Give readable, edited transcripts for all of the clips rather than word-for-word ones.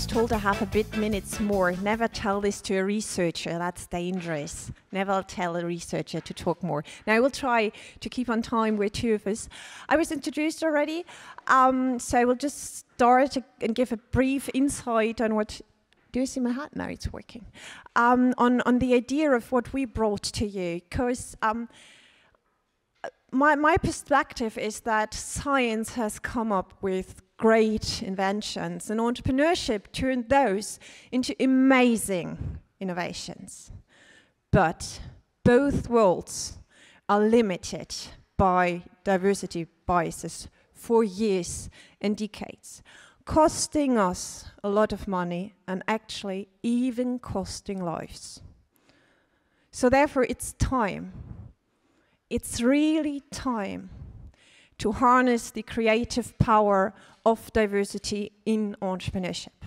was told I have a bit minutes more. Never tell this to a researcher, that's dangerous. Never tell a researcher to talk more. Now I will try to keep on time with two of us. I was introduced already, so I will just start and give a brief insight on what, do you see my hat now? It's working. On the idea of what we brought to you, because my perspective is that science has come up with great inventions, and entrepreneurship turned those into amazing innovations. But both worlds are limited by diversity biases for years and decades, costing us a lot of money and actually even costing lives. So therefore it's time, it's really time to harness the creative power of diversity in entrepreneurship,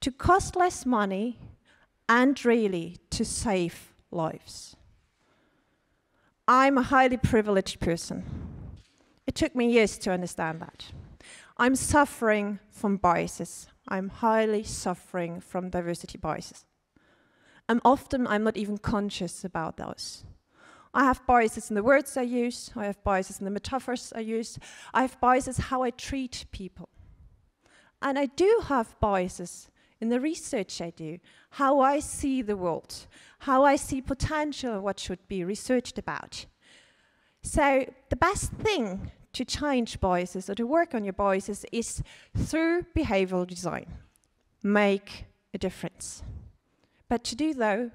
to cost less money and really to save lives. I'm a highly privileged person. It took me years to understand that. I'm suffering from biases. I'm highly suffering from diversity biases. And often I'm not even conscious about those. I have biases in the words I use, I have biases in the metaphors I use, I have biases how I treat people. And I do have biases in the research I do, how I see the world, how I see potential, what should be researched about. So the best thing to change biases or to work on your biases is through behavioral design. Make a difference. But to do though,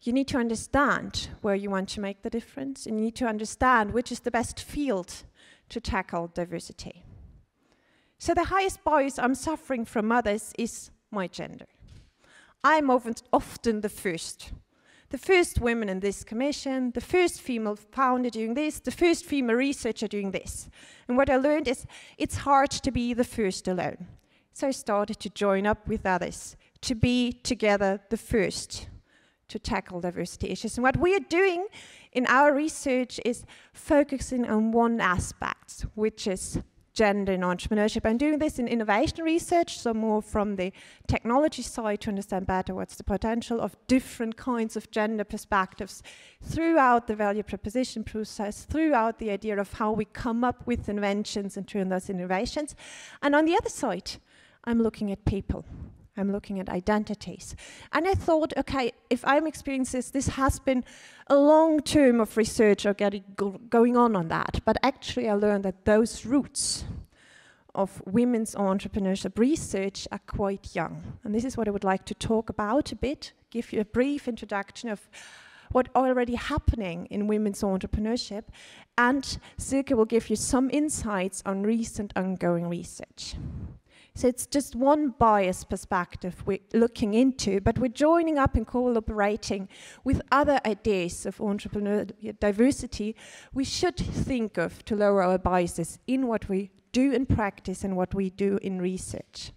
you need to understand where you want to make the difference, and you need to understand which is the best field to tackle diversity. So the highest bias I'm suffering from others is my gender. I'm often the first woman in this commission, the first female founder doing this, the first female researcher doing this. And what I learned is it's hard to be the first alone. So I started to join up with others, to be together the first, to tackle diversity issues. And what we are doing in our research is focusing on one aspect, which is gender in entrepreneurship. I'm doing this in innovation research, so more from the technology side to understand better what's the potential of different kinds of gender perspectives throughout the value proposition process, throughout the idea of how we come up with inventions and turn those innovations. And on the other side, I'm looking at people. I'm looking at identities. And I thought, okay, if I'm experiencing this, this has been a long term of research or going on that. But actually I learned that those roots of women's entrepreneurship research are quite young. And this is what I would like to talk about a bit, give you a brief introduction of what's already happening in women's entrepreneurship. And Silke will give you some insights on recent ongoing research. So it's just one bias perspective we're looking into, but we're joining up and collaborating with other ideas of entrepreneurial diversity we should think of to lower our biases in what we do in practice and what we do in research.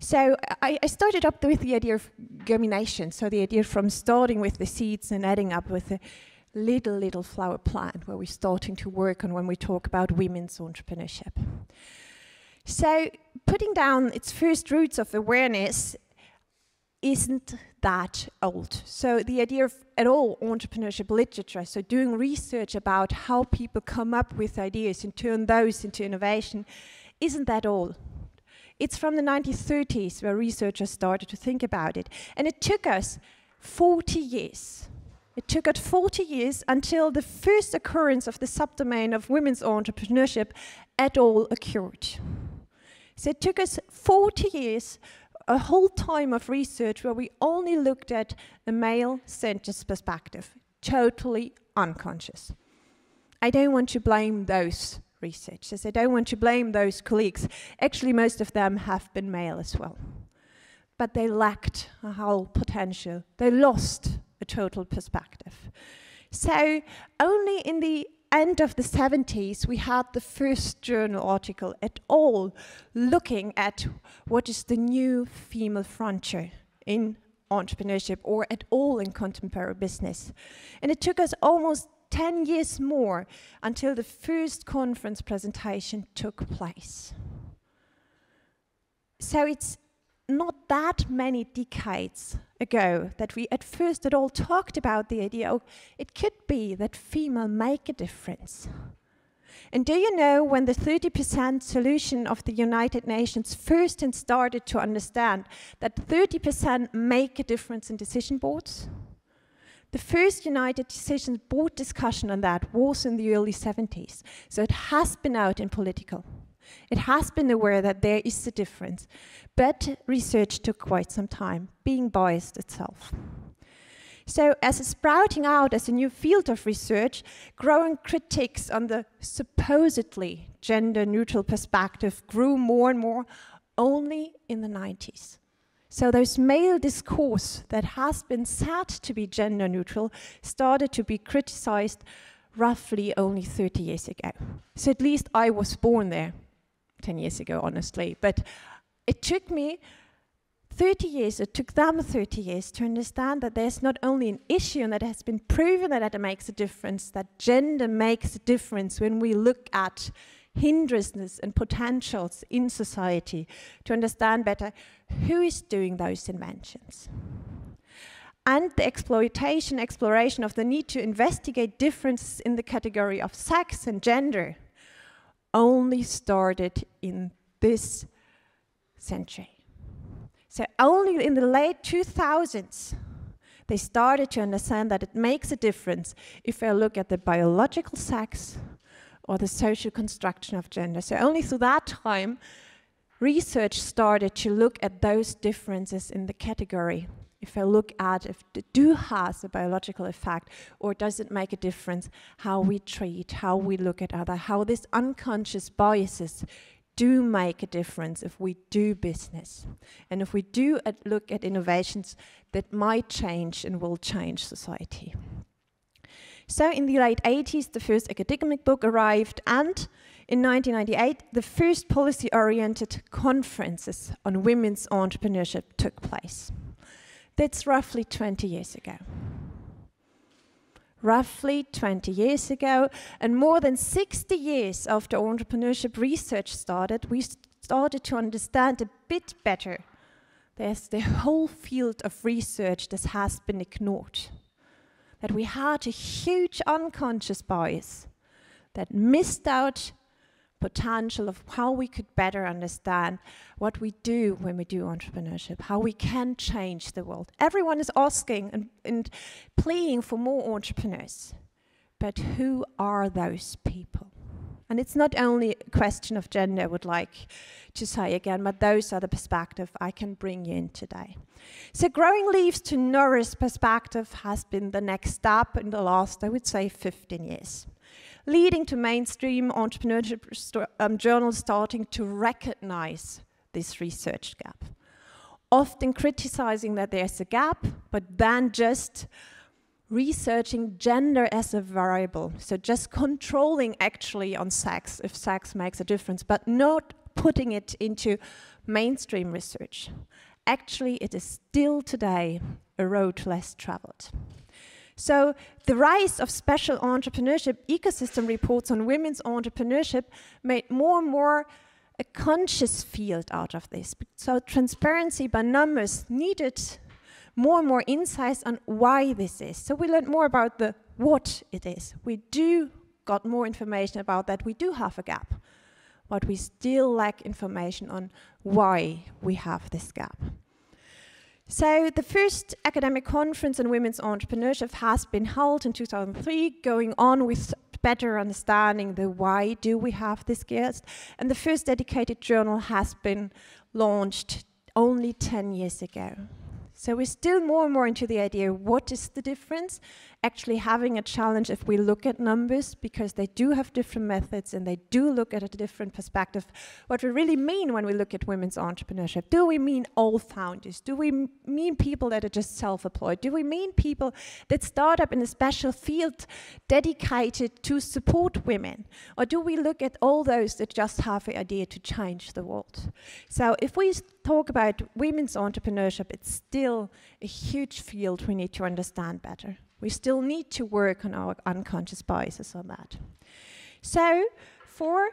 So I started up with the idea of germination, so the idea from starting with the seeds and adding up with a little flower plant where we're starting to work on when we talk about women's entrepreneurship. So putting down its first roots of awareness isn't that old. So the idea of at all entrepreneurship literature, so doing research about how people come up with ideas and turn those into innovation, isn't that old. It's from the 1930s where researchers started to think about it. And it took us 40 years. It took us 40 years until the first occurrence of the subdomain of women's entrepreneurship at all occurred. So it took us 40 years, a whole time of research where we only looked at a male-centered perspective, totally unconscious. I don't want to blame those researchers. I don't want to blame those colleagues. Actually, most of them have been male as well. But they lacked a whole potential. They lost a total perspective. So only in the end of the 70s, we had the first journal article at all looking at what is the new female frontier in entrepreneurship or at all in contemporary business. And it took us almost 10 years more until the first conference presentation took place. So it's not that many decades ago that we at first at all talked about the idea, oh, it could be that female make a difference. And do you know when the 30% solution of the United Nations first and started to understand that 30% make a difference in decision boards? The first United Decision Board discussion on that was in the early 70s. So it has been out in political. It has been aware that there is a difference, but research took quite some time, being biased itself. So as a sprouting out as a new field of research, growing critiques on the supposedly gender-neutral perspective grew more and more only in the 90s. So those male discourse that has been said to be gender-neutral started to be criticized roughly only 30 years ago. So at least I was born there 10 years ago, honestly, but it took me 30 years, it took them 30 years to understand that there's not only an issue and that it has been proven that it makes a difference, that gender makes a difference when we look at hindrances and potentials in society, to understand better who is doing those inventions. And the exploration of the need to investigate differences in the category of sex and gender only started in this century. So only in the late 2000s, they started to understand that it makes a difference if I look at the biological sex or the social construction of gender. So only through that time, research started to look at those differences in the category. If I look at if it do has a biological effect, or does it make a difference how we treat, how we look at other, how these unconscious biases do make a difference if we do business, and if we do look at innovations that might change and will change society. So in the late 80s, the first academic book arrived, and in 1998, the first policy-oriented conferences on women's entrepreneurship took place. That's roughly 20 years ago. Roughly 20 years ago, and more than 60 years after entrepreneurship research started, we started to understand a bit better. There's the whole field of research that has been ignored. That we had a huge unconscious bias that missed out potential of how we could better understand what we do when we do entrepreneurship, how we can change the world. Everyone is asking and pleading for more entrepreneurs, but who are those people? And it's not only a question of gender, I would like to say again, but those are the perspectives I can bring you in today. So growing leaves to nourish perspective has been the next step in the last, I would say, 15 years. Leading to mainstream entrepreneurship journals starting to recognize this research gap. Often criticizing that there's a gap, but then just researching gender as a variable. So just controlling actually on sex, if sex makes a difference, but not putting it into mainstream research. Actually, it is still today a road less traveled. So the rise of special entrepreneurship ecosystem reports on women's entrepreneurship made more and more a conscious field out of this. So transparency by numbers needed more and more insights on why this is. So we learned more about the what it is. We do got more information about that. We do have a gap, but we still lack information on why we have this gap. So the first academic conference on women's entrepreneurship has been held in 2003, going on with better understanding the why do we have this gap. And the first dedicated journal has been launched only 10 years ago. So we're still more and more into the idea, what is the difference? Actually having a challenge if we look at numbers, because they do have different methods and they do look at a different perspective. What we really mean when we look at women's entrepreneurship, do we mean all founders? Do we mean people that are just self-employed? Do we mean people that start up in a special field dedicated to support women? Or do we look at all those that just have the idea to change the world? So if we talk about women's entrepreneurship, it's still a huge field we need to understand better. We still need to work on our unconscious biases on that. So for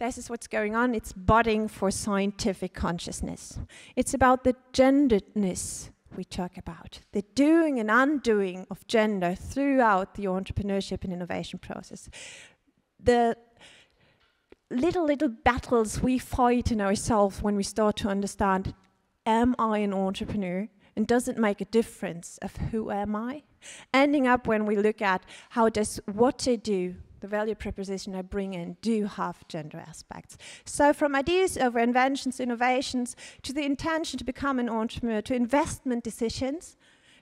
This is what's going on. It's budding for scientific consciousness. It's about the genderedness we talk about, the doing and undoing of gender throughout the entrepreneurship and innovation process. The little battles we fight in ourselves when we start to understand, am I an entrepreneur? And does it make a difference of who am I? Ending up when we look at how does what I do, the value proposition I bring in, do have gender aspects. So from ideas over inventions, innovations, to the intention to become an entrepreneur, to investment decisions,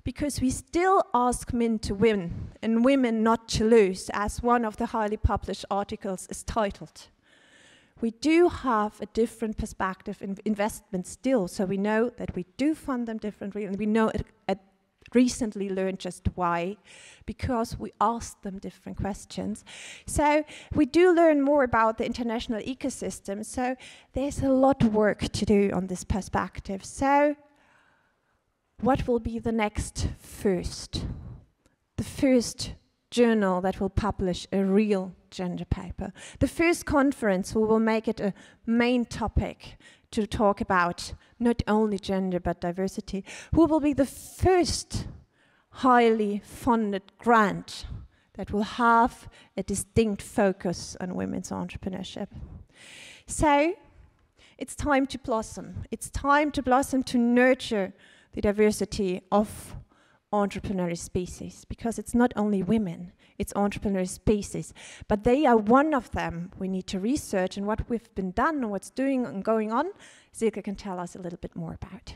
because we still ask men to win and women not to lose, as one of the highly published articles is titled. We do have a different perspective in investment still, so we know that we do fund them differently, and we know it recently learned just why, because we asked them different questions. So we do learn more about the international ecosystem, so there's a lot of work to do on this perspective. So what will be the next first? The first journal that will publish a real gender paper. The first conference, we will make it a main topic to talk about not only gender but diversity. Who will be the first highly funded grant that will have a distinct focus on women's entrepreneurship? So it's time to blossom. It's time to blossom, to nurture the diversity of entrepreneurial species, because it's not only women, it's entrepreneurial species, but they are one of them we need to research, and what we've been done and what's doing and going on, Silke can tell us a little bit more about.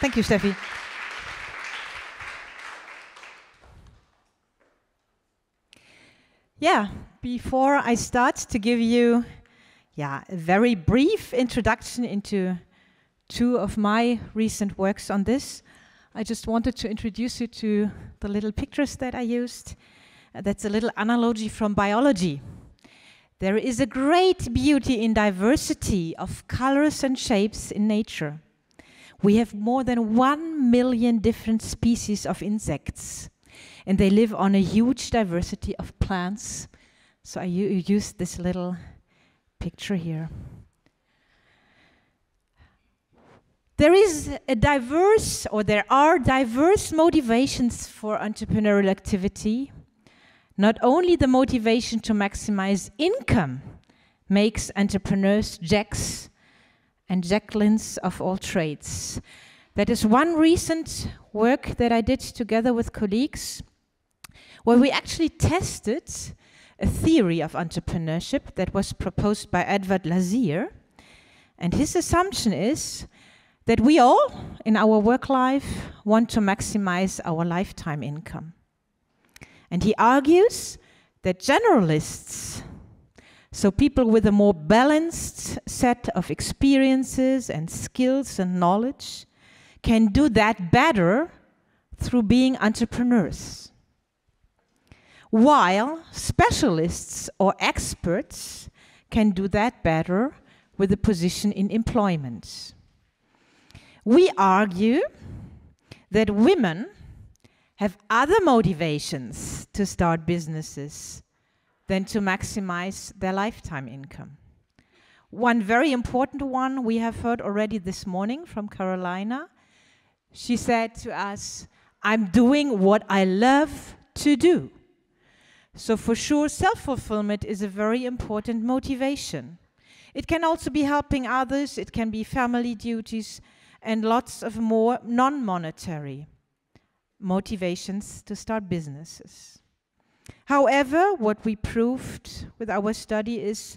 Thank you, Steffi. Yeah, before I start to give you a very brief introduction into two of my recent works on this, I just wanted to introduce you to the little pictures that I used. That's a little analogy from biology. There is a great beauty in diversity of colors and shapes in nature. We have more than 1 million different species of insects, and they live on a huge diversity of plants. So I used this little picture here. There are diverse motivations for entrepreneurial activity. Not only the motivation to maximize income makes entrepreneurs Jacks and Jacquelines of all trades. That is one recent work that I did together with colleagues, where we actually tested a theory of entrepreneurship that was proposed by Edward Lazear. And his assumption is that we all, in our work life, want to maximize our lifetime income. And he argues that generalists, so people with a more balanced set of experiences and skills and knowledge, can do that better through being entrepreneurs, while specialists or experts can do that better with a position in employment. We argue that women have other motivations to start businesses than to maximize their lifetime income. One very important one we have heard already this morning from Carolina. She said to us, "I'm doing what I love to do." So for sure, self-fulfillment is a very important motivation. It can also be helping others, it can be family duties, and lots of more non-monetary motivations to start businesses. However, what we proved with our study is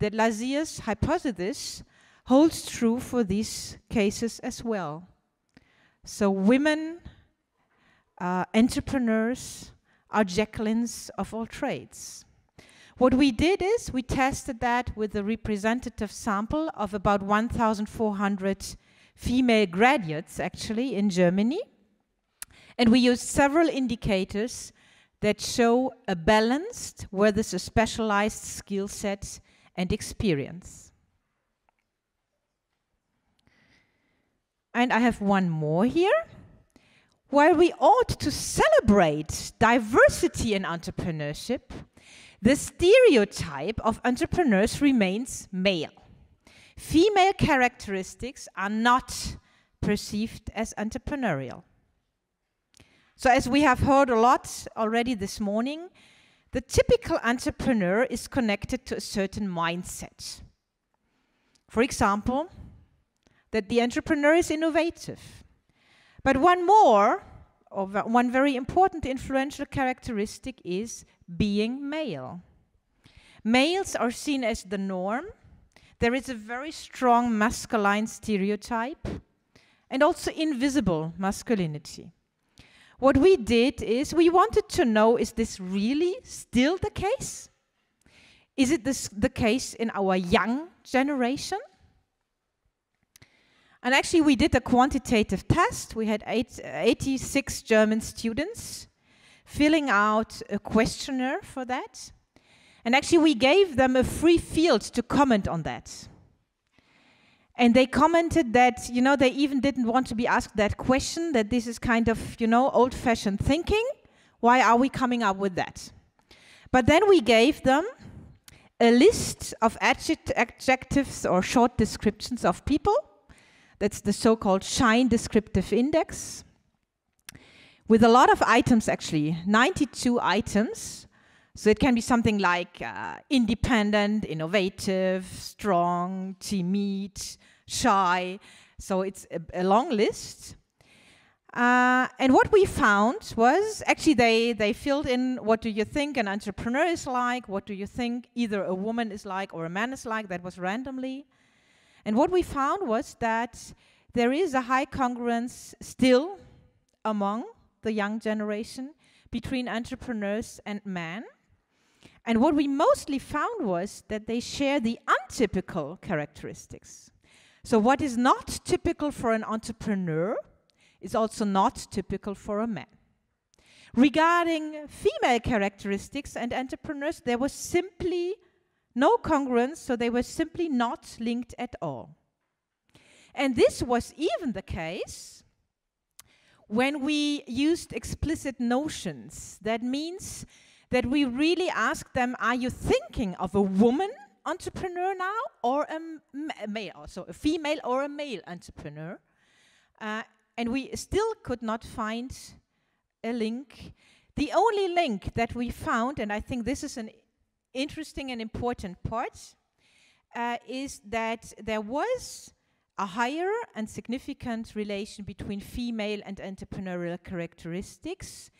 that Lazear's hypothesis holds true for these cases as well. So women entrepreneurs are Jacquelines of all trades. What we did is we tested that with a representative sample of about 1,400 female graduates, actually, in Germany. And we used several indicators that show a balanced, where there's a specialized skill set and experience. And I have one more here. While we ought to celebrate diversity in entrepreneurship, the stereotype of entrepreneurs remains male. Female characteristics are not perceived as entrepreneurial. So as we have heard a lot already this morning, the typical entrepreneur is connected to a certain mindset. For example, that the entrepreneur is innovative. But one very important influential characteristic is being male. Males are seen as the norm. There is a very strong masculine stereotype and also invisible masculinity. What we did is we wanted to know, is this really still the case? Is it the case in our young generation? And actually, we did a quantitative test. We had 86 German students filling out a questionnaire for that. And actually, we gave them a free field to comment on that. And they commented that, you know, they even didn't want to be asked that question, that this is kind of, you know, old-fashioned thinking. Why are we coming up with that? But then we gave them a list of adjectives or short descriptions of people. That's the so-called Shine Descriptive Index, with a lot of items actually, 92 items. So it can be something like independent, innovative, strong, timid, shy. So it's a long list. And what we found was actually they filled in, what do you think an entrepreneur is like? What do you think either a woman is like or a man is like? That was randomly. And what we found was that there is a high congruence still among the young generation between entrepreneurs and men. And what we mostly found was that they share the untypical characteristics. So what is not typical for an entrepreneur is also not typical for a man. Regarding female characteristics and entrepreneurs, there was simply no congruence, so they were simply not linked at all. And this was even the case when we used explicit notions. That means that we really asked them, are you thinking of a woman entrepreneur now or a male, so a female or a male entrepreneur? And we still could not find a link. The only link that we found, and I think this is an interesting and important part, is that there was a higher and significant relation between female and entrepreneurial characteristics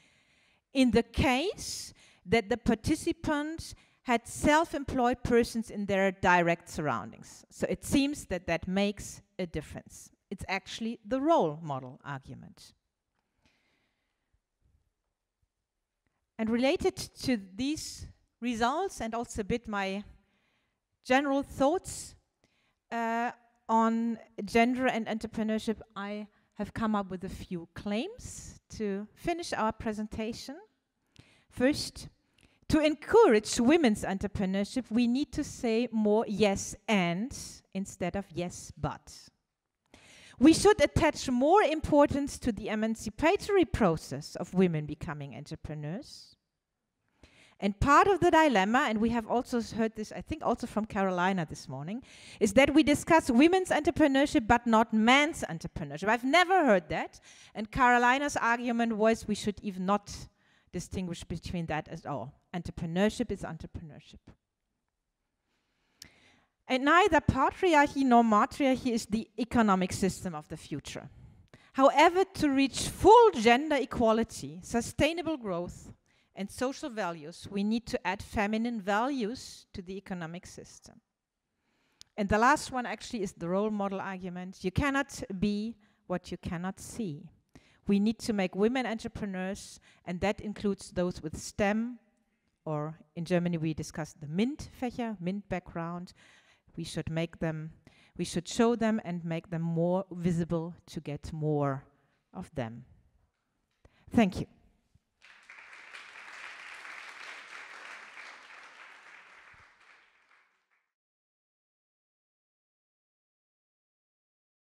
in the case that the participants had self-employed persons in their direct surroundings. So it seems that that makes a difference. It's actually the role model argument. And related to these results and also a bit my general thoughts on gender and entrepreneurship, I have come up with a few claims to finish our presentation. First, to encourage women's entrepreneurship, we need to say more yes and instead of yes but. We should attach more importance to the emancipatory process of women becoming entrepreneurs. And part of the dilemma, and we have also heard this, I think, also from Carolina this morning, is that we discuss women's entrepreneurship but not men's entrepreneurship. I've never heard that. And Carolina's argument was we should even not distinguish between that at all. Entrepreneurship is entrepreneurship. And neither patriarchy nor matriarchy is the economic system of the future. However, to reach full gender equality, sustainable growth, and social values, we need to add feminine values to the economic system. And the last one actually is the role model argument. You cannot be what you cannot see. We need to make women entrepreneurs, and that includes those with STEM, or in Germany we discussed the Mintfächer, Mint background. We should show them and make them more visible to get more of them. Thank you.